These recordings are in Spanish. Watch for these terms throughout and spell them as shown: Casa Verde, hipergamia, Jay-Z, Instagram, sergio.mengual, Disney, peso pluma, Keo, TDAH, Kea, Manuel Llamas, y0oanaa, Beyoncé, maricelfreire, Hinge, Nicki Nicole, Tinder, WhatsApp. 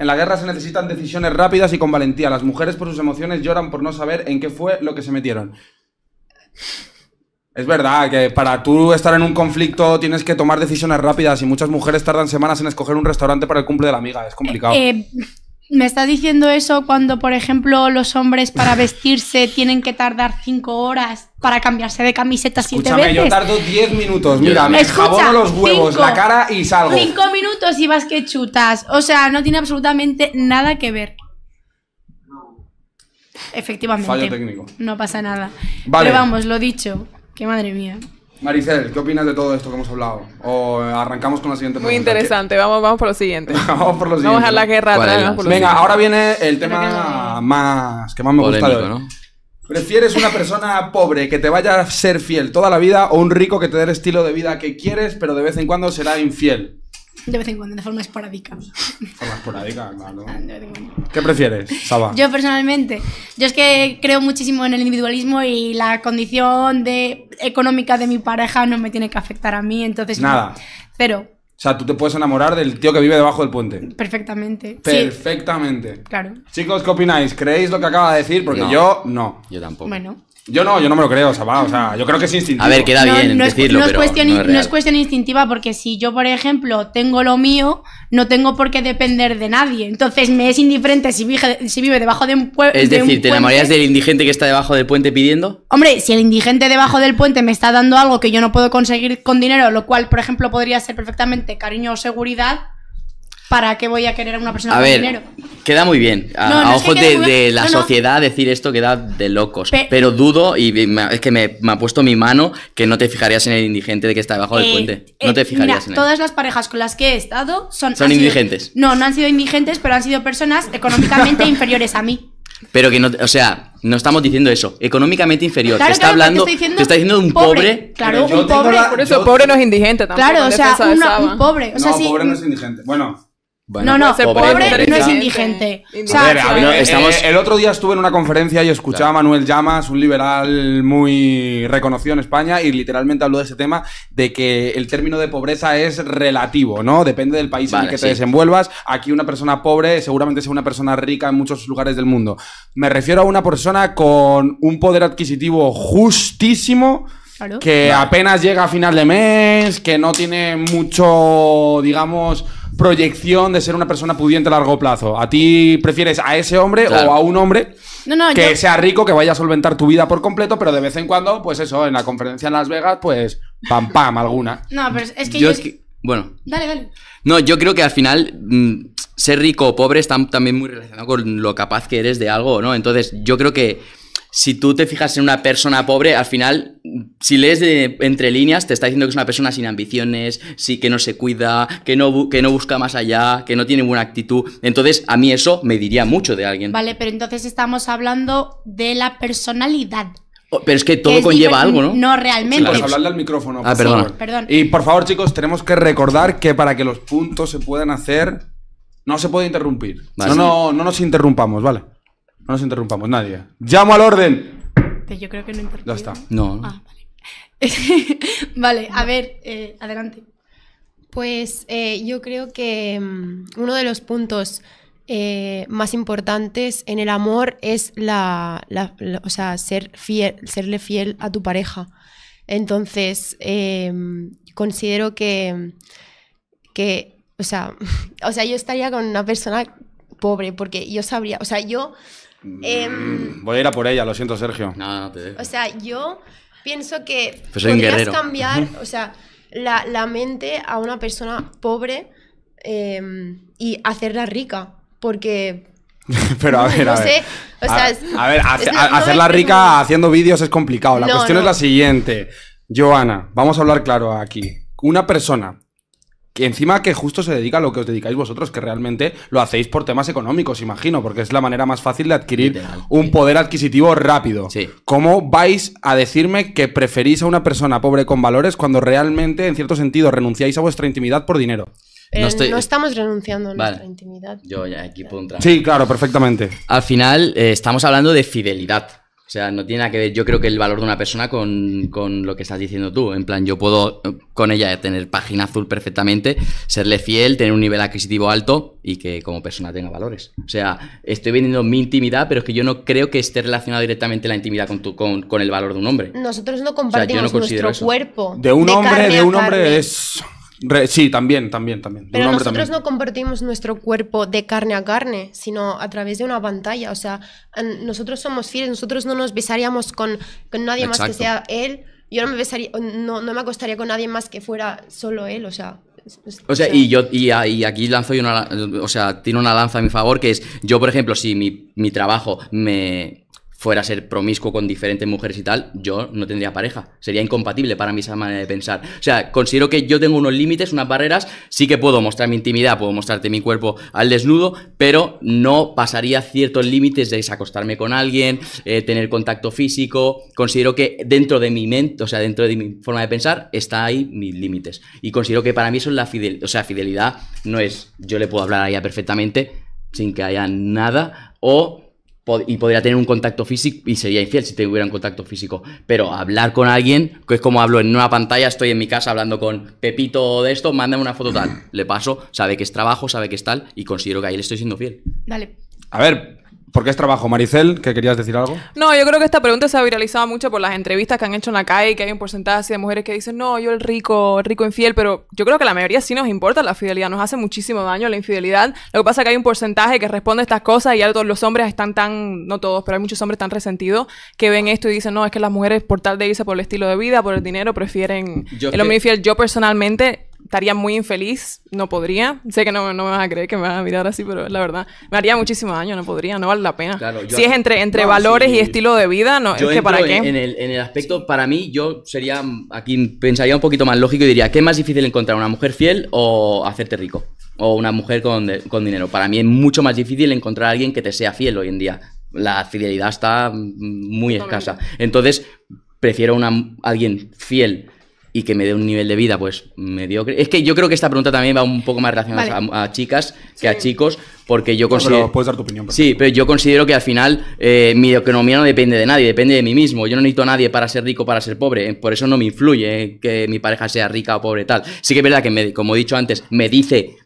En la guerra se necesitan decisiones rápidas y con valentía. Las mujeres por sus emociones lloran por no saber en qué fue lo que se metieron. Es verdad que para tú estar en un conflicto tienes que tomar decisiones rápidas y muchas mujeres tardan semanas en escoger un restaurante para el cumple de la amiga. Es complicado. ¿Me estás diciendo eso cuando, por ejemplo, los hombres para vestirse tienen que tardar 5 horas para cambiarse de camiseta 7 veces? Escúchame, yo tardo 10 minutos. Mira, me jabono los huevos, la cara y salgo. 5 minutos y vas que chutas. O sea, no tiene absolutamente nada que ver. Efectivamente. Fallo técnico. No pasa nada. Vale. Pero vamos, lo dicho. Que madre mía. Maricel, ¿qué opinas de todo esto que hemos hablado? O arrancamos con la siguiente pregunta. Muy interesante, vamos por lo siguiente. Vamos por lo siguiente. Vamos a la guerra atrás. Venga, ahora viene el tema más que más me gusta de hoy, ¿no? ¿Prefieres una persona pobre que te vaya a ser fiel toda la vida o un rico que te dé el estilo de vida que quieres, pero de vez en cuando será infiel? De vez en cuando, de forma esporádica. De forma esporádica, claro. ¿Qué prefieres, Saba? Yo personalmente, yo es que creo muchísimo en el individualismo y la condición económica de mi pareja no me tiene que afectar a mí, entonces... Nada. No, cero. O sea, tú te puedes enamorar del tío que vive debajo del puente. Perfectamente. Perfectamente. Sí. Claro. Chicos, ¿qué opináis? ¿Creéis lo que acaba de decir? Porque no. Yo no. Yo tampoco. Bueno. Yo no me lo creo, Saba, o sea, yo creo que es instintivo. A ver, queda bien decirlo, pero no es cuestión instintiva, porque si yo, por ejemplo, tengo lo mío, no tengo por qué depender de nadie. Entonces me es indiferente si vive debajo de un puente. Es decir, ¿te enamorarías del indigente que está debajo del puente pidiendo? Hombre, si el indigente debajo del puente me está dando algo que yo no puedo conseguir con dinero, lo cual, por ejemplo, podría ser perfectamente cariño o seguridad, ¿para qué voy a querer a una persona con dinero? Queda muy bien. A ojos de la sociedad decir esto queda de locos. Pero dudo, es que me ha puesto mi mano, que no te fijarías en el indigente de que está debajo del puente. No te fijarías en él. Todas las parejas con las que he estado son indigentes. No han sido indigentes, pero han sido personas económicamente inferiores a mí. Pero que no, o sea, no estamos diciendo eso. Económicamente inferior. Claro, te está diciendo un pobre. Claro, un pobre. Por eso pobre no es indigente tampoco. Claro, o sea, un pobre. No, pobre no es indigente. Bueno. Bueno, no, ser pobre no es indigente. El otro día estuve en una conferencia y escuchaba a Manuel Llamas, un liberal muy reconocido en España, y literalmente habló de ese tema, de que el término de pobreza es relativo, ¿no? Depende del país en el que te desenvuelvas. Aquí una persona pobre seguramente sea una persona rica en muchos lugares del mundo. Me refiero a una persona con un poder adquisitivo justísimo... que apenas llega a final de mes, que no tiene mucho, digamos, proyección de ser una persona pudiente a largo plazo. ¿A ti prefieres a ese hombre o a un hombre que sea rico, que vaya a solventar tu vida por completo, pero de vez en cuando, pues eso, en la conferencia en Las Vegas, pues pam pam alguna? No, pero es que bueno. Dale. No, yo creo que al final ser rico o pobre está también muy relacionado con lo capaz que eres de algo, ¿no? Entonces yo creo que si tú te fijas en una persona pobre, al final, si lees entre líneas, te está diciendo que es una persona sin ambiciones, que no se cuida, que no busca más allá, que no tiene buena actitud. Entonces, a mí eso me diría mucho de alguien. Vale, pero entonces estamos hablando de la personalidad. Pero es que todo conlleva algo, ¿no? No, realmente. Pues hablarle al micrófono, por favor. Perdón. Y por favor, chicos, tenemos que recordar que para que los puntos se puedan hacer, no se puede interrumpir. Vale. No nos interrumpamos, ¿vale? No nos interrumpamos, nadie. ¡Llamo al orden! Yo creo que no interrumpo. Ya está. No. Ah, vale. Vale, a ver, adelante. Pues yo creo que uno de los puntos más importantes en el amor es o sea, serle fiel a tu pareja. Entonces, considero que o sea, yo estaría con una persona pobre porque yo sabría, o sea, yo... voy a ir a por ella, lo siento, Sergio. No, te dejo. O sea, yo pienso que pues podrías cambiar, o sea, la mente a una persona pobre y hacerla rica, porque... Pero a ver. O sea, hacerla rica haciendo vídeos es complicado. La cuestión es la siguiente. Joana, vamos a hablar claro aquí. Una persona... que encima que justo se dedica a lo que os dedicáis vosotros, que realmente lo hacéis por temas económicos, imagino, porque es la manera más fácil de adquirir un poder adquisitivo rápido. Sí. ¿Cómo vais a decirme que preferís a una persona pobre con valores cuando realmente, en cierto sentido, renunciáis a vuestra intimidad por dinero? No estamos renunciando a nuestra intimidad. Yo ya aquí puedo entrar. Sí, claro, perfectamente. Al final, estamos hablando de fidelidad. O sea, no tiene nada que ver, yo creo que el valor de una persona con lo que estás diciendo tú. En plan, yo puedo con ella tener página azul perfectamente, serle fiel, tener un nivel adquisitivo alto y que como persona tenga valores. O sea, estoy vendiendo mi intimidad, pero es que yo no creo que esté relacionado directamente la intimidad con el valor de un hombre. Nosotros no compartimos, o sea, no nuestro eso. Cuerpo. De un hombre es... Sí, también. Pero nosotros no compartimos nuestro cuerpo de carne a carne, sino a través de una pantalla. O sea, nosotros somos fieles, nosotros no nos besaríamos con nadie más que sea él. Yo no me besaría, no me acostaría con nadie más que fuera solo él, o sea... Y aquí lanzo yo una... O sea, tiene una lanza a mi favor, que es... Yo, por ejemplo, si mi trabajo me... fuera a ser promiscuo con diferentes mujeres y tal, yo no tendría pareja. Sería incompatible para mí esa manera de pensar. O sea, considero que yo tengo unos límites, unas barreras, sí que puedo mostrar mi intimidad, puedo mostrarte mi cuerpo al desnudo, pero no pasaría ciertos límites de acostarme con alguien, tener contacto físico. Considero que dentro de mi mente, o sea, dentro de mi forma de pensar, está ahí mis límites. Y considero que para mí eso es la fidelidad. O sea, fidelidad no es yo le puedo hablar a ella perfectamente sin que haya nada, o... Y podría tener un contacto físico y sería infiel si tuviera un contacto físico. Pero hablar con alguien, que es como hablo en una pantalla, estoy en mi casa hablando con Pepito de esto, mándame una foto tal. Le paso, sabe que es trabajo, sabe que es tal, y considero que ahí le estoy siendo fiel. Dale. A ver, ¿por qué es trabajo? Maricel, ¿que querías decir algo? No, yo creo que esta pregunta se ha viralizado mucho por las entrevistas que han hecho en la calle, que hay un porcentaje así de mujeres que dicen, no, yo el rico infiel, pero yo creo que la mayoría sí nos importa la fidelidad, nos hace muchísimo daño la infidelidad. Lo que pasa es que hay un porcentaje que responde a estas cosas y ya todos los hombres están tan, no todos, pero hay muchos hombres tan resentidos que ven esto y dicen, no, es que las mujeres por tal de irse por el estilo de vida, por el dinero, prefieren el hombre infiel. Yo personalmente... estaría muy infeliz, no podría. Sé que no me vas a creer que me vas a mirar así, pero es la verdad. Me haría muchísimo daño, no podría, no vale la pena. Claro, si es entre valores y estilo de vida, no, es que ¿para qué? En el aspecto, para mí, yo sería, aquí pensaría un poquito más lógico y diría, ¿qué es más difícil encontrar, una mujer fiel o hacerte rico? O una mujer con dinero. Para mí es mucho más difícil encontrar a alguien que te sea fiel hoy en día. La fidelidad está muy escasa. Entonces, prefiero alguien fiel y que me dé un nivel de vida, pues, mediocre. Es que yo creo que esta pregunta también va un poco más relacionada a chicas que a chicos, porque yo considero... Pero puedes dar tu opinión. Sí, pero yo considero que al final mi economía no depende de nadie, depende de mí mismo. Yo no necesito a nadie para ser rico, para ser pobre. Por eso no me influye que mi pareja sea rica o pobre, tal. Sí que es verdad que, como he dicho antes, me dice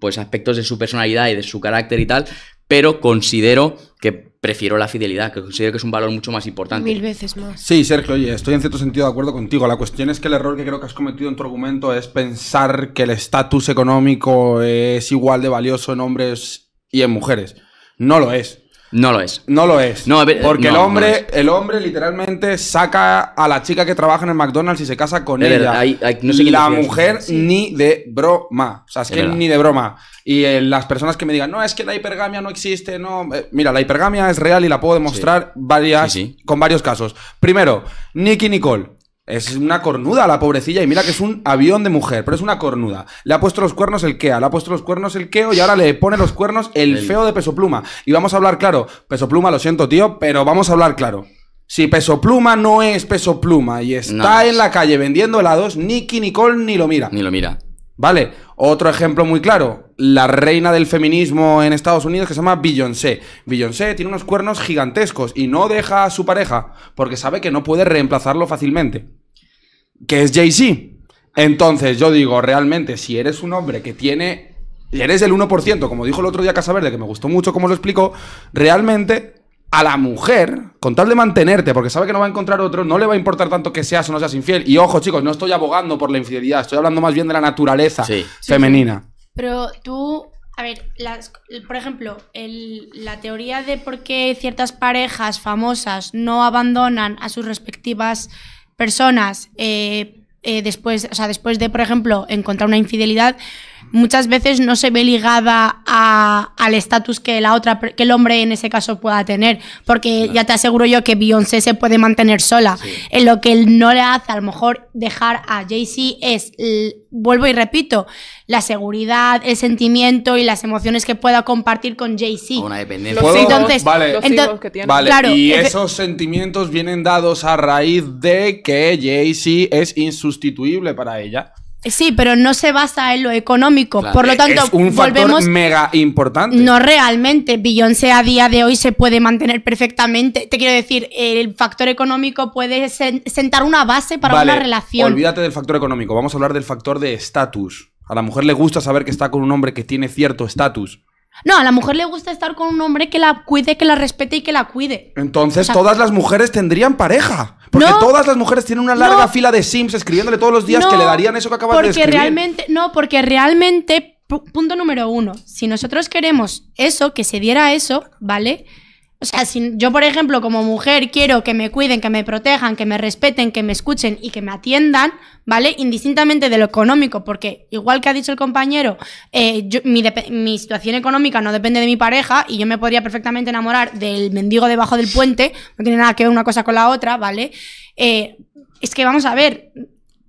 pues aspectos de su personalidad y de su carácter y tal, pero considero que... prefiero la fidelidad, que considero que es un valor mucho más importante. 1000 veces más. Sí, Sergio, oye, estoy en cierto sentido de acuerdo contigo. La cuestión es que el error que creo que has cometido en tu argumento es pensar que el estatus económico es igual de valioso en hombres y en mujeres. No lo es. No lo es. No lo es. No, porque el hombre literalmente saca a la chica que trabaja en el McDonald's y se casa con ella. No sé, la mujer ni de broma. O sea, es que ni de broma. Y las personas que me digan, no, es que la hipergamia no existe, no... mira, la hipergamia es real y la puedo demostrar con varios casos. Primero, Nicki Nicole. Es una cornuda la pobrecilla, y mira que es un avión de mujer, pero es una cornuda. Le ha puesto los cuernos el Kea, le ha puesto los cuernos el Keo, y ahora le pone los cuernos el feo de Peso Pluma. Y vamos a hablar claro. Peso Pluma, lo siento, tío, pero vamos a hablar claro. Si Peso Pluma no es Peso Pluma y está en la calle vendiendo helados, Nicki Nicole ni lo mira. Ni lo mira. Vale, otro ejemplo muy claro, la reina del feminismo en Estados Unidos que se llama Beyoncé. Beyoncé tiene unos cuernos gigantescos y no deja a su pareja porque sabe que no puede reemplazarlo fácilmente, que es Jay-Z. Entonces yo digo, realmente, si eres un hombre que tiene... eres del 1%, como dijo el otro día Casa Verde, que me gustó mucho como lo explicó, realmente... a la mujer, con tal de mantenerte, porque sabe que no va a encontrar otro, no le va a importar tanto que seas o no seas infiel. Y ojo, chicos, no estoy abogando por la infidelidad, estoy hablando más bien de la naturaleza femenina. Pero tú, a ver, por ejemplo, la teoría de por qué ciertas parejas famosas no abandonan a sus respectivas personas después de, por ejemplo, encontrar una infidelidad, muchas veces no se ve ligada al estatus que el hombre en ese caso pueda tener, porque ya te aseguro yo que Beyoncé se puede mantener sola. En lo que él no le hace a lo mejor dejar a Jay-Z es, vuelvo y repito, la seguridad, el sentimiento y las emociones que pueda compartir con Jay-Z. Una dependencia. Claro, y esos sentimientos vienen dados a raíz de que Jay-Z es insustituible para ella. Sí, pero no se basa en lo económico. Claro. Por lo tanto, es un factor mega importante. No realmente. Beyoncé a día de hoy se puede mantener perfectamente. Te quiero decir, el factor económico puede sentar una base para una relación. Olvídate del factor económico. Vamos a hablar del factor de estatus. A la mujer le gusta saber que está con un hombre que tiene cierto estatus. No, a la mujer le gusta estar con un hombre que la cuide, que la respete y que la cuide. Entonces, o sea, todas las mujeres tendrían pareja. Porque todas las mujeres tienen una larga fila de sims escribiéndole todos los días que le darían eso que acabas de escribir. Realmente, no, porque realmente, punto número uno, si nosotros queremos eso, que se diera eso, ¿vale? O sea, si yo, por ejemplo, como mujer quiero que me cuiden, que me protejan, que me respeten, que me escuchen y que me atiendan, ¿vale? Indistintamente de lo económico, porque igual que ha dicho el compañero, mi situación económica no depende de mi pareja y yo me podría perfectamente enamorar del mendigo debajo del puente, no tiene nada que ver una cosa con la otra, ¿vale? Es que vamos a ver...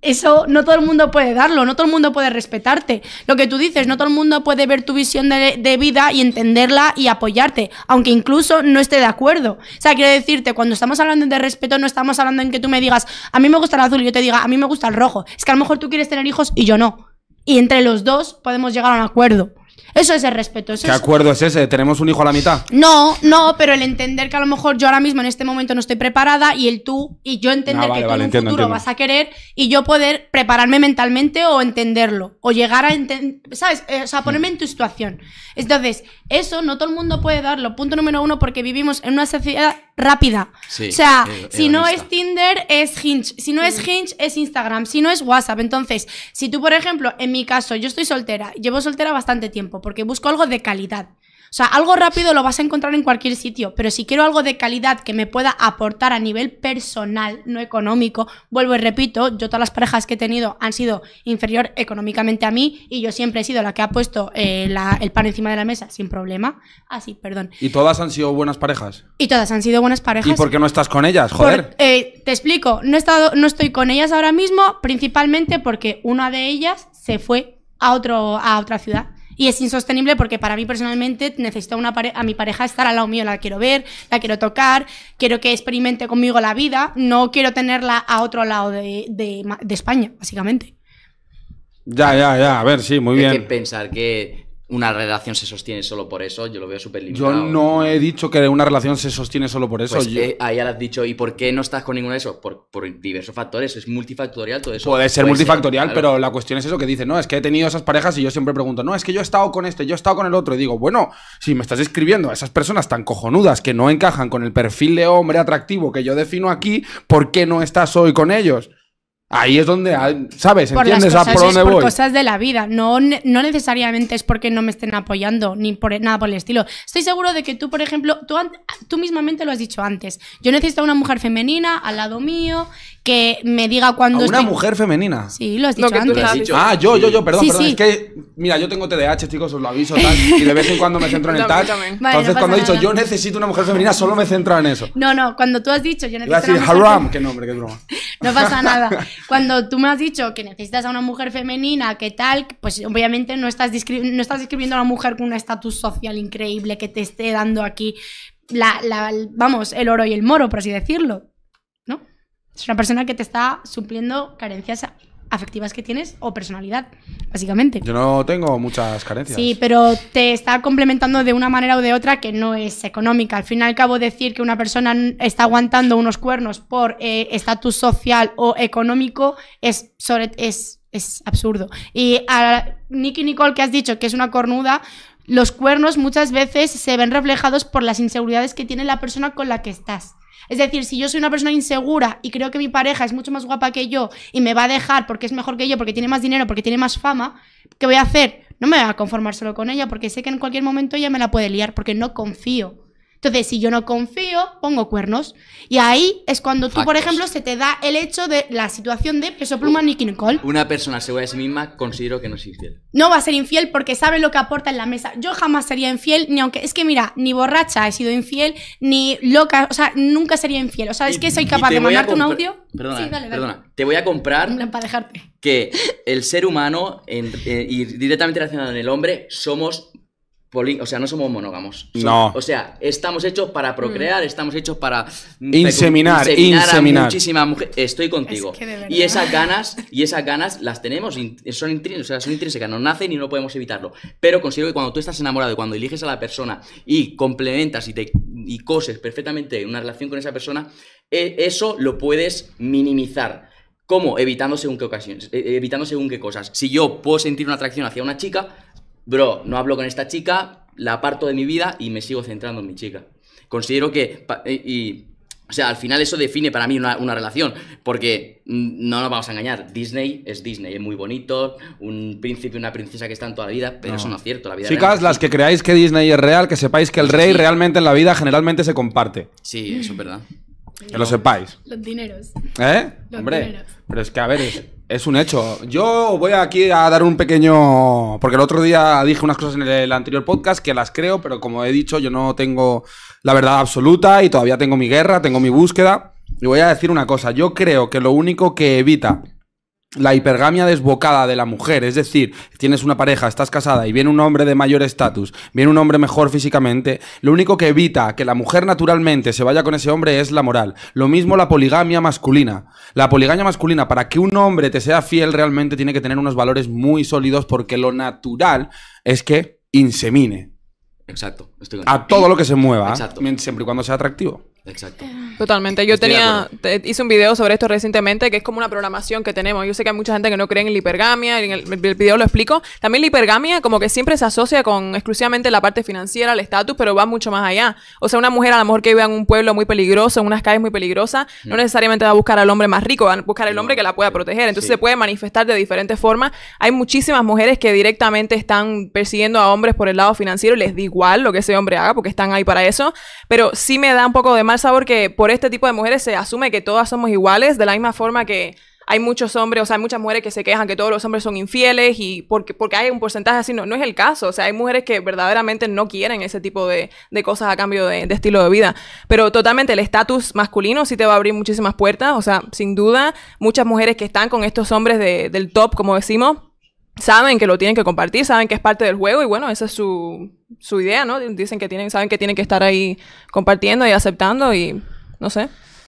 Eso no todo el mundo puede darlo, no todo el mundo puede respetarte. Lo que tú dices, no todo el mundo puede ver tu visión de vida y entenderla y apoyarte, aunque incluso no esté de acuerdo. O sea, quiero decirte, cuando estamos hablando de respeto, no estamos hablando en que tú me digas, a mí me gusta el azul y yo te diga, a mí me gusta el rojo. Es que a lo mejor tú quieres tener hijos y yo no. Y entre los dos podemos llegar a un acuerdo. Eso es el respeto. ¿Qué acuerdo es ese? ¿Tenemos un hijo a la mitad? No, no, pero el entender que a lo mejor yo ahora mismo en este momento no estoy preparada y el tú y yo entender que tú en un futuro vas a querer y yo poder prepararme mentalmente o entenderlo o llegar a entender, ¿sabes? O sea, ponerme en tu situación. Entonces, eso no todo el mundo puede darlo. Punto número uno, porque vivimos en una sociedad rápida. Sí, o sea, si no es Tinder, es Hinge. Si no es Hinge, es Instagram. Si no es WhatsApp. Entonces, si tú, por ejemplo, en mi caso, yo estoy soltera, llevo soltera bastante tiempo, porque busco algo de calidad. O sea, algo rápido lo vas a encontrar en cualquier sitio, pero si quiero algo de calidad que me pueda aportar a nivel personal, no económico, vuelvo y repito, yo todas las parejas que he tenido han sido inferior económicamente a mí y yo siempre he sido la que ha puesto el pan encima de la mesa sin problema. Así, perdón. ¿Y todas han sido buenas parejas? Y todas han sido buenas parejas. ¿Y por qué no estás con ellas? Joder. Te explico, no estoy con ellas ahora mismo, principalmente porque una de ellas se fue a otra ciudad. Y es insostenible porque para mí personalmente necesito a mi pareja estar al lado mío. La quiero ver, la quiero tocar, quiero que experimente conmigo la vida. No quiero tenerla a otro lado de España, básicamente. Ya. A ver, sí, muy bien. Hay que pensar que una relación se sostiene solo por eso. Yo lo veo súper limitado. Yo no he dicho que una relación se sostiene solo por eso. Pues yo... ahí ya lo has dicho. ¿Y por qué no estás con ninguno de esos? Por diversos factores. Es multifactorial todo eso. Puede ser multifactorial, claro. Pero la cuestión es eso que dicen. No, es que he tenido esas parejas y yo siempre pregunto. No, es que yo he estado con este, yo he estado con el otro. Y digo, bueno, si me estás escribiendo a esas personas tan cojonudas que no encajan con el perfil de hombre atractivo que yo defino aquí, ¿por qué no estás hoy con ellos? Ahí es donde, ¿sabes? ¿Entiendes por dónde voy? Por cosas de la vida. No necesariamente es porque no me estén apoyando, ni por nada por el estilo. Estoy seguro de que tú, por ejemplo, tú mismamente lo has dicho antes. Yo necesito una mujer femenina al lado mío que me diga cuando estoy... ¿Una mujer femenina? Sí, lo has dicho antes. Ah, yo, perdón. Es que, mira, yo tengo TDAH, chicos, os lo aviso, tal, y de vez en cuando me centro en el tal. Entonces, cuando he dicho, yo necesito una mujer femenina, solo me centro en eso. No, cuando tú has dicho, yo necesito una mujer femenina... Haram, qué nombre, qué broma. No pasa nada. Cuando tú me has dicho que necesitas a una mujer femenina, que tal, pues obviamente no estás describiendo a una mujer con un estatus social increíble que te esté dando aquí vamos, el oro y el moro, por así decirlo, ¿no? Es una persona que te está supliendo carencias afectivas que tienes o personalidad, básicamente. Yo no tengo muchas carencias. Sí, pero te está complementando de una manera o de otra que no es económica. Al fin y al cabo, decir que una persona está aguantando unos cuernos por estatus social o económico es absurdo. Y a Nicki Nicole, que has dicho que es una cornuda, los cuernos muchas veces se ven reflejados por las inseguridades que tiene la persona con la que estás. Es decir, si yo soy una persona insegura y creo que mi pareja es mucho más guapa que yo y me va a dejar porque es mejor que yo, porque tiene más dinero, porque tiene más fama, ¿qué voy a hacer? No me voy a conformar solo con ella porque sé que en cualquier momento ella me la puede liar porque no confío. Entonces, si yo no confío, pongo cuernos. Y ahí es cuando tú, por ejemplo, se te da el hecho de la situación de peso pluma Nicki Nicole. Una persona segura de sí misma considero que no es infiel. No va a ser infiel porque sabe lo que aporta en la mesa. Yo jamás sería infiel, ni aunque... Es que mira, ni borracha he sido infiel, ni loca... O sea, nunca sería infiel. O sea, es que soy capaz de mandarte un audio... Perdona, sí, dale. Te voy a comprar... En plan, para dejarte. Que el ser humano, y directamente relacionado en el hombre, somos... o sea, no somos monógamos. No. O sea, estamos hechos para procrear, estamos hechos para... Inseminar. A muchísimas mujeres. Estoy contigo. Es que de verdad. Y esas ganas las tenemos, son intrínsecas, nos nacen y no podemos evitarlo. Pero considero que cuando tú estás enamorado y cuando eliges a la persona y complementas y coses perfectamente una relación con esa persona, eso lo puedes minimizar. ¿Cómo? Evitando según qué ocasiones, evitando según qué cosas. Si yo puedo sentir una atracción hacia una chica... Bro, no hablo con esta chica, la aparto de mi vida y me sigo centrando en mi chica. Considero que... o sea, al final eso define para mí una relación, porque no nos vamos a engañar. Disney es Disney, es muy bonito, un príncipe y una princesa que están toda la vida, pero no. Eso no es cierto. La vida Chicas, real, las sí. que creáis que Disney es real, que sepáis que el rey realmente en la vida generalmente se comparte. Sí, eso es verdad. Que lo sepáis. Los dineros. ¿Eh? Los Hombre, dineros. Pero es que a ver... Es un hecho. Yo voy aquí a dar un pequeño... Porque el otro día dije unas cosas en el anterior podcast que las creo, pero como he dicho, yo no tengo la verdad absoluta y todavía tengo mi guerra, tengo mi búsqueda. Y voy a decir una cosa. Yo creo que lo único que evita la hipergamia desbocada de la mujer, es decir, tienes una pareja, estás casada y viene un hombre de mayor estatus, viene un hombre mejor físicamente, lo único que evita que la mujer naturalmente se vaya con ese hombre es la moral. Lo mismo la poligamia masculina. La poligamia masculina, para que un hombre te sea fiel realmente tiene que tener unos valores muy sólidos porque lo natural es que insemine. Exacto. A todo lo que se mueva. Exacto. Siempre y cuando sea atractivo. Exacto. Totalmente. Yo hice un video sobre esto recientemente, que es como una programación que tenemos. Yo sé que hay mucha gente que no cree en la hipergamia, en el video lo explico. También la hipergamia como que siempre se asocia con exclusivamente la parte financiera, el estatus, pero va mucho más allá. O sea, una mujer a lo mejor que vive en un pueblo muy peligroso, en unas calles muy peligrosas, no necesariamente va a buscar al hombre más rico, va a buscar el hombre que la pueda proteger. Entonces se puede manifestar de diferentes formas. Hay muchísimas mujeres que directamente están persiguiendo a hombres por el lado financiero y les da igual lo que ese hombre haga porque están ahí para eso. Pero sí me da un poco de mal sabor que por este tipo de mujeres se asume que todas somos iguales, de la misma forma que hay muchos hombres, o sea, hay muchas mujeres que se quejan que todos los hombres son infieles y porque hay un porcentaje así, no es el caso. O sea, hay mujeres que verdaderamente no quieren ese tipo de cosas a cambio de estilo de vida. Pero totalmente el estatus masculino sí te va a abrir muchísimas puertas, o sea, sin duda, muchas mujeres que están con estos hombres del top, como decimos, saben que lo tienen que compartir, saben que es parte del juego y bueno, esa es su idea, ¿no? Dicen que saben que tienen que estar ahí compartiendo y aceptando y no sé.